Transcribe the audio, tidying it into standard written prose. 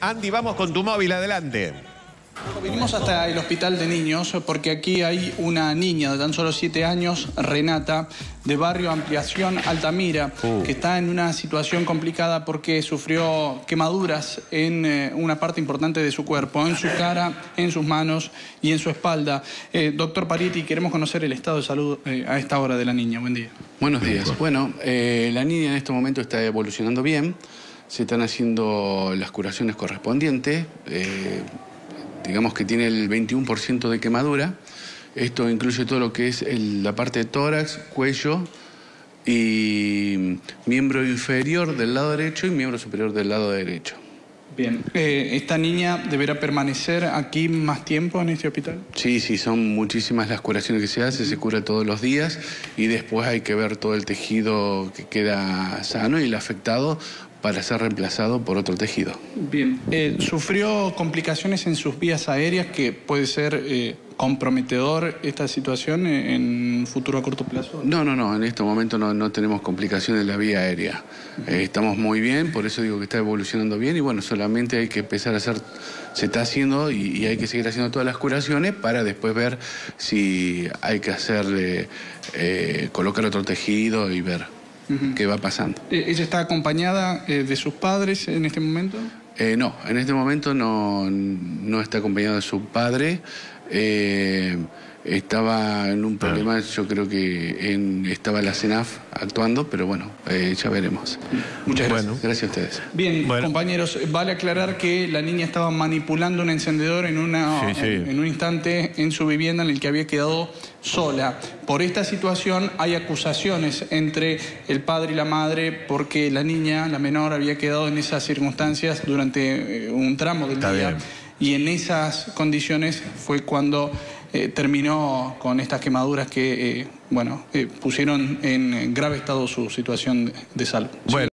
Andy, vamos con tu móvil, adelante. Vinimos hasta el Hospital de Niños porque aquí hay una niña de tan solo 7 años, Renata, de Barrio Ampliación Altamira, que está en una situación complicada porque sufrió quemaduras en una parte importante de su cuerpo, en su cara, en sus manos y en su espalda. Doctor Parietti, queremos conocer el estado de salud a esta hora de la niña. Buen día. Buenos días. Bueno, la niña en este momento está evolucionando bien. Se están haciendo las curaciones correspondientes. Digamos que tiene el 21% de quemadura. Esto incluye todo lo que es la parte de tórax, cuello y miembro inferior del lado derecho y miembro superior del lado derecho. Bien. ¿Esta niña deberá permanecer aquí más tiempo en este hospital? Sí, son muchísimas las curaciones que se hacen, se cura todos los días y después hay que ver todo el tejido que queda sano y el afectado para ser reemplazado por otro tejido. Bien. ¿Sufrió complicaciones en sus vías aéreas que puede ser comprometedor esta situación en futuro a corto plazo? No, en este momento no tenemos complicaciones en la vía aérea. Estamos muy bien, por eso digo que está evolucionando bien y bueno, solamente hay que empezar a hacer, se está haciendo y hay que seguir haciendo todas las curaciones para después ver si hay que hacerle, colocar otro tejido y ver qué va pasando. ¿Ella está acompañada de sus padres en este momento? No, en este momento no está acompañada de su padre. Estaba en un problema, yo creo que estaba la SENAF actuando, pero bueno, ya veremos. Muchas gracias. Bueno. Gracias a ustedes. Bien, bueno, compañeros, vale aclarar que la niña estaba manipulando un encendedor en un instante en su vivienda en el que había quedado sola. Por esta situación hay acusaciones entre el padre y la madre porque la niña, la menor, había quedado en esas circunstancias durante un tramo del día. Bien. Y en esas condiciones fue cuando terminó con estas quemaduras que pusieron en grave estado su situación de salud. Bueno.